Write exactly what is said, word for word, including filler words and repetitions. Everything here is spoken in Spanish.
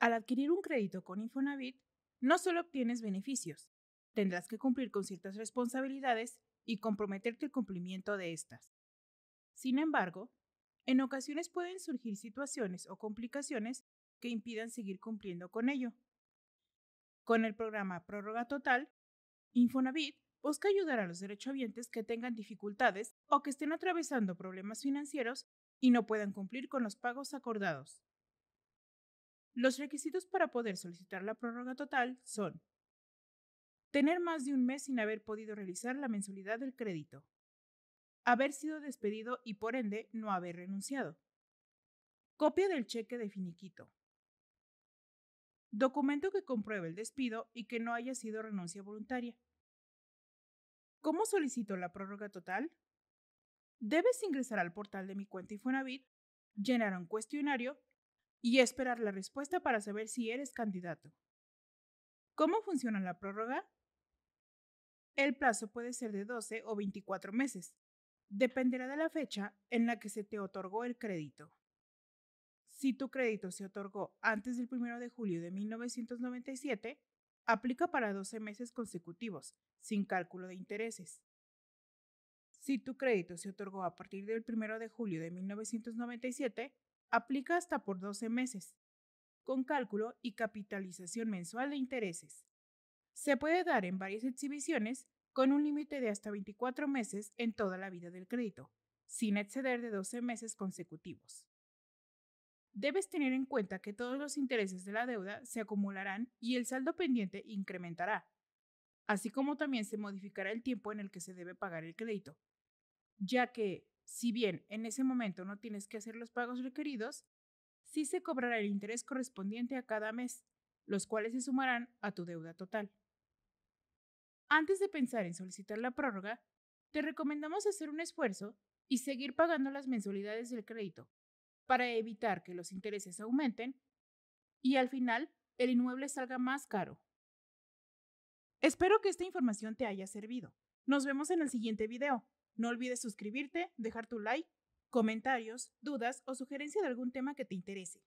Al adquirir un crédito con Infonavit, no solo obtienes beneficios, tendrás que cumplir con ciertas responsabilidades y comprometerte al cumplimiento de estas. Sin embargo, en ocasiones pueden surgir situaciones o complicaciones que impidan seguir cumpliendo con ello. Con el programa Prórroga Total, Infonavit busca ayudar a los derechohabientes que tengan dificultades o que estén atravesando problemas financieros y no puedan cumplir con los pagos acordados. Los requisitos para poder solicitar la prórroga total son: tener más de un mes sin haber podido realizar la mensualidad del crédito, haber sido despedido y por ende no haber renunciado, copia del cheque de finiquito, documento que compruebe el despido y que no haya sido renuncia voluntaria. ¿Cómo solicito la prórroga total? Debes ingresar al portal de Mi Cuenta Infonavit, llenar un cuestionario y esperar la respuesta para saber si eres candidato. ¿Cómo funciona la prórroga? El plazo puede ser de doce o veinticuatro meses. Dependerá de la fecha en la que se te otorgó el crédito. Si tu crédito se otorgó antes del primero de julio de mil novecientos noventa y siete, aplica para doce meses consecutivos, sin cálculo de intereses. Si tu crédito se otorgó a partir del primero de julio de mil novecientos noventa y siete, aplica hasta por doce meses, con cálculo y capitalización mensual de intereses. Se puede dar en varias exhibiciones con un límite de hasta veinticuatro meses en toda la vida del crédito, sin exceder de doce meses consecutivos. Debes tener en cuenta que todos los intereses de la deuda se acumularán y el saldo pendiente incrementará, así como también se modificará el tiempo en el que se debe pagar el crédito, ya que, si bien en ese momento no tienes que hacer los pagos requeridos, sí se cobrará el interés correspondiente a cada mes, los cuales se sumarán a tu deuda total. Antes de pensar en solicitar la prórroga, te recomendamos hacer un esfuerzo y seguir pagando las mensualidades del crédito, para evitar que los intereses aumenten y al final el inmueble salga más caro. Espero que esta información te haya servido. Nos vemos en el siguiente video. No olvides suscribirte, dejar tu like, comentarios, dudas o sugerencia de algún tema que te interese.